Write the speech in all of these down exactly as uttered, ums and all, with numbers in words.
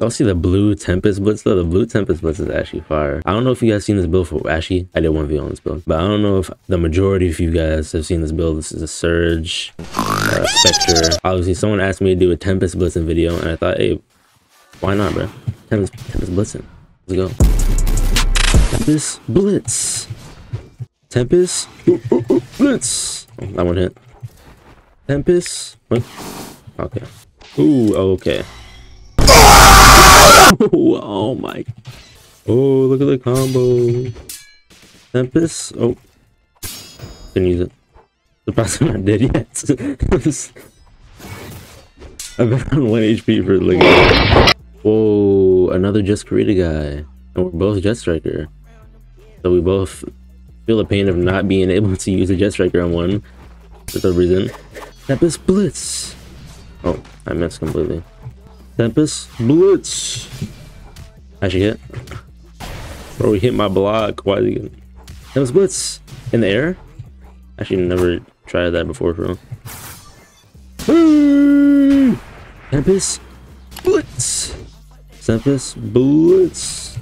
Y'all see the blue Tempest Blitz though? The blue Tempest Blitz is actually fire. I don't know if you guys seen this build for Ashi. I did one video on this build, but I don't know if the majority of you guys have seen this build. This is a Surge, uh, Spectre. Obviously, someone asked me to do a Tempest Blitzing video, and I thought, hey, why not, bro? Tempest, Tempest Blitzing. Let's go. Tempest Blitz. Tempest ooh, ooh, ooh, Blitz. Oh, that one hit. Tempest. Wait. Okay. Ooh. Okay. Oh, oh my. Oh, look at the combo. Tempest. Oh. Didn't use it. Surprised I'm not dead yet. I've been on one H P for like. Whoa! Another just created guy, and we're both Jet Striker, so we both feel the pain of not being able to use a Jet Striker on one for some reason. Tempest Blitz. Oh, I missed completely. Tempest Blitz. I should hit. Bro, he hit my block. Why is he getting... Tempest Blitz in the air? Actually, never tried that before, bro. Hey! Tempest Blitz. Tempest Blitz.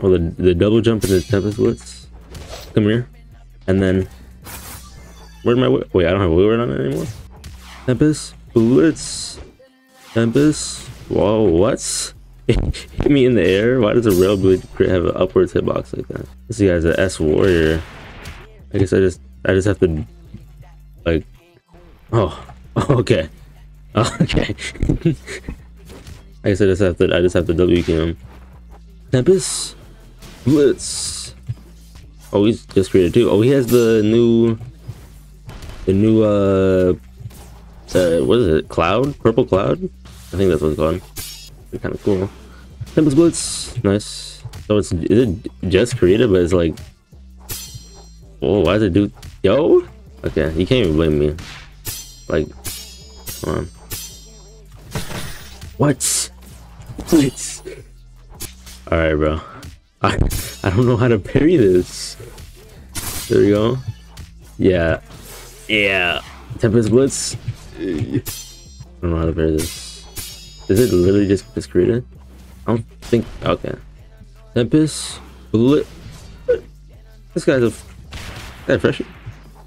Oh, the, the double jump into Tempest Blitz. Come here. And then... Where'd my... Wait, I don't have a wheel on it anymore. Tempest Blitz. Tempest. Whoa, what? Hit me in the air? Why does a Railblade have an upwards hitbox like that? This guy's an S warrior. I guess I just... I just have to... Like... Oh. Oh, okay. Oh, okay. I guess I just have to, I just have to W K him. Tempest Blitz. Oh, he's just created too. Oh, he has the new, the new, uh, uh, what is it? Cloud? Purple Cloud? I think that's what it's called. It's kind of cool. Tempest Blitz. Nice. So it's, is it just created, but it's like, oh, why does it do, yo? Okay, you can't even blame me. Like, come on. What? Blitz. All right, bro. I I don't know how to parry this. There we go. Yeah, yeah. Tempest Blitz. I don't know how to parry this. Is it literally just this creator? I don't think. Okay. Tempest Blitz. This guy's a. That freshman.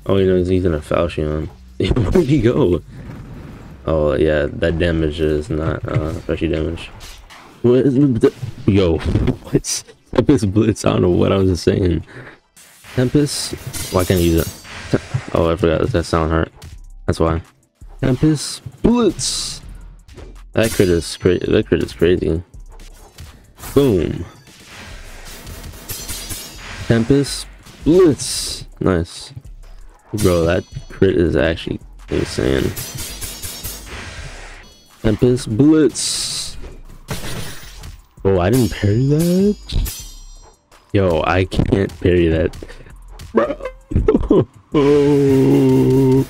Oh, you know he's using a Falchion. Where'd he go? Oh yeah, that damage is not uh, freshie damage. What is the, yo, what's Tempest Blitz? I don't know what I was just saying. Tempest, why can't I use it? Oh, I forgot that sound hurt. That's why. Tempest Blitz. That crit is crazy. That crit is crazy. Boom. Tempest Blitz. Nice, bro. That crit is actually insane. Tempest Blitz. Oh, I didn't parry that. Yo, I can't parry that, bro. Oh.